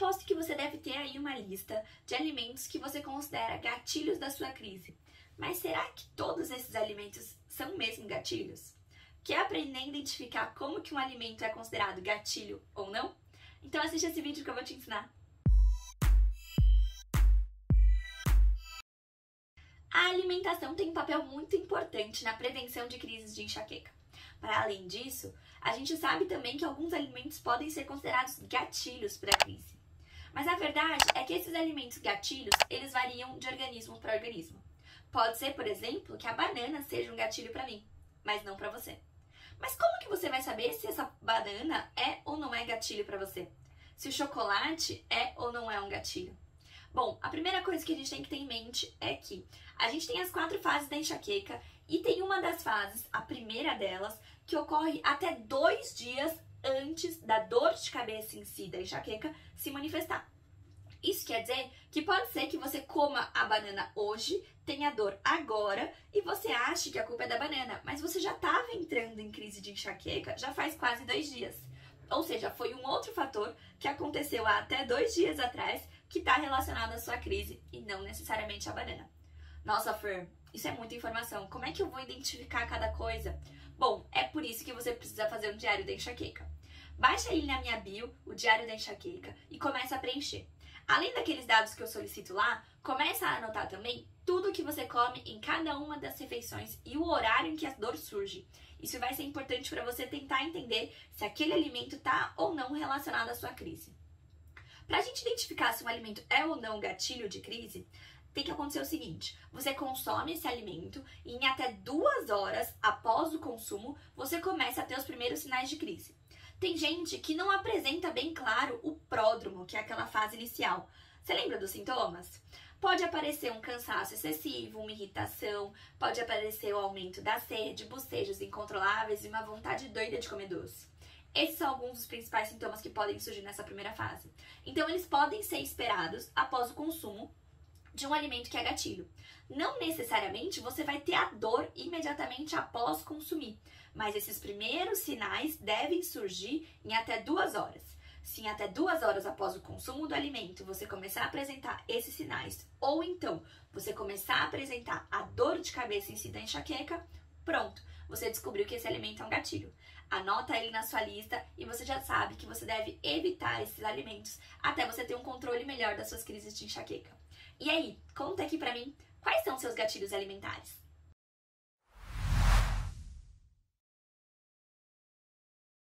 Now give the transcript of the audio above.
Aposto que você deve ter aí uma lista de alimentos que você considera gatilhos da sua crise. Mas será que todos esses alimentos são mesmo gatilhos? Quer aprender a identificar como que um alimento é considerado gatilho ou não? Então assiste esse vídeo que eu vou te ensinar. A alimentação tem um papel muito importante na prevenção de crises de enxaqueca. Para além disso, a gente sabe também que alguns alimentos podem ser considerados gatilhos para a crise. Mas a verdade é que esses alimentos gatilhos, eles variam de organismo para organismo. Pode ser, por exemplo, que a banana seja um gatilho para mim, mas não para você. Mas como que você vai saber se essa banana é ou não é gatilho para você? Se o chocolate é ou não é um gatilho? Bom, a primeira coisa que a gente tem que ter em mente é que a gente tem as 4 fases da enxaqueca e tem uma das fases, a primeira delas, que ocorre até 2 dias antes da dor de cabeça em si da enxaqueca se manifestar. Isso quer dizer que pode ser que você coma a banana hoje, tenha dor agora e você ache que a culpa é da banana, mas você já estava entrando em crise de enxaqueca já faz quase 2 dias. Ou seja, foi um outro fator que aconteceu há até 2 dias atrás que está relacionado à sua crise e não necessariamente à banana. Nossa, Fer, isso é muita informação. Como é que eu vou identificar cada coisa? Bom, é por isso que você precisa fazer um diário da enxaqueca. Baixa aí na minha bio o diário da enxaqueca e começa a preencher. Além daqueles dados que eu solicito lá, começa a anotar também tudo que você come em cada uma das refeições e o horário em que a dor surge. Isso vai ser importante para você tentar entender se aquele alimento está ou não relacionado à sua crise. Para a gente identificar se um alimento é ou não gatilho de crise, tem que acontecer o seguinte: você consome esse alimento e em até 2 horas após o consumo, você começa a ter os primeiros sinais de crise. Tem gente que não apresenta bem claro o pródromo, que é aquela fase inicial. Você lembra dos sintomas? Pode aparecer um cansaço excessivo, uma irritação, pode aparecer o aumento da sede, bocejos incontroláveis e uma vontade doida de comer doce. Esses são alguns dos principais sintomas que podem surgir nessa primeira fase. Então, eles podem ser esperados após o consumo de um alimento que é gatilho. Não necessariamente você vai ter a dor imediatamente após consumir, mas esses primeiros sinais devem surgir em até 2 horas. Se em até 2 horas após o consumo do alimento você começar a apresentar esses sinais, ou então você começar a apresentar a dor de cabeça em si da enxaqueca, pronto, você descobriu que esse alimento é um gatilho. Anota ele na sua lista e você já sabe que você deve evitar esses alimentos até você ter um controle melhor das suas crises de enxaqueca. E aí, conta aqui pra mim, quais são seus gatilhos alimentares?